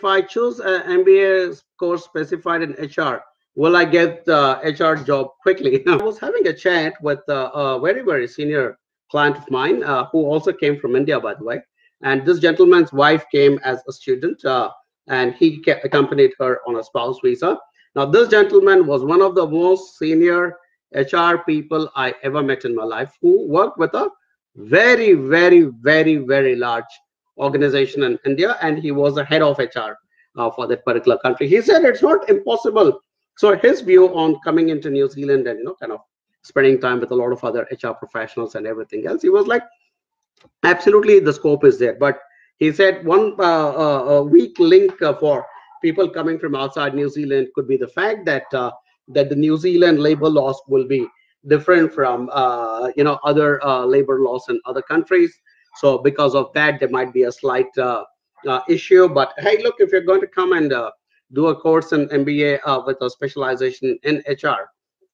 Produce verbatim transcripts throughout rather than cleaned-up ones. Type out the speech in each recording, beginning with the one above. if I choose an M B A course specified in H R, will I get the H R job quickly? I was having a chat with uh, a very, very senior client of mine uh, who also came from India, by the way. And this gentleman's wife came as a student, uh, and he accompanied her on a spouse visa. Now, this gentleman was one of the most senior H R people I ever met in my life, who worked with a very, very, very, very large organization in India, and he was the head of H R uh, for that particular country. He said it's not impossible. So his view on coming into New Zealand and, you know, kind of spending time with a lot of other H R professionals and everything else, he was like, absolutely, the scope is there. But he said one uh, uh, weak link uh, for people coming from outside New Zealand could be the fact that uh, that the New Zealand labor laws will be different from uh, you know other uh, labor laws in other countries. So because of that, there might be a slight uh, uh, issue. But hey, look, if you're going to come and uh, do a course in M B A uh, with a specialization in H R,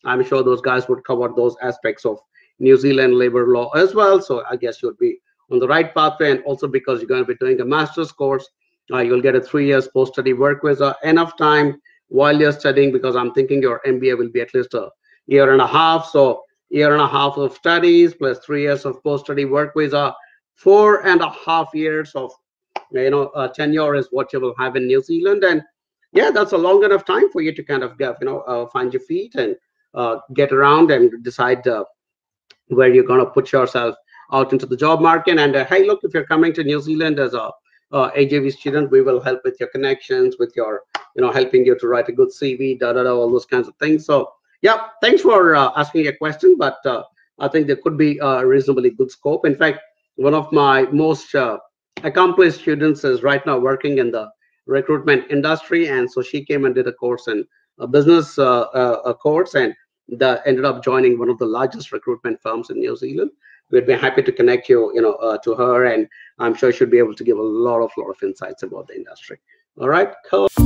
I'm sure those guys would cover those aspects of New Zealand labor law as well. So I guess you'll be on the right pathway. And also because you're going to be doing a master's course, uh, you'll get a three years post-study work visa, enough time while you're studying, because I'm thinking your M B A will be at least a year and a half. So year and a half of studies plus three years of post-study work visa, four and a half years of you know uh, tenure is what you will have in New Zealand. And yeah, that's a long enough time for you to kind of get, you know, uh, find your feet and uh, get around and decide uh, where you're going to put yourself out into the job market. And uh, hey, look, if you're coming to New Zealand as a uh, A J V student, we will help with your connections, with your, you know, helping you to write a good C V, da da da, all those kinds of things. So yeah, thanks for uh, asking a question, but uh, I think there could be a reasonably good scope. In fact, one of my most uh, accomplished students is right now working in the recruitment industry, and so she came and did a course and a business uh, uh, a course, and that ended up joining one of the largest recruitment firms in New Zealand. We'd be happy to connect you, you know, uh, to her, and I'm sure she'll be able to give a lot of, lot of insights about the industry. All right, cool.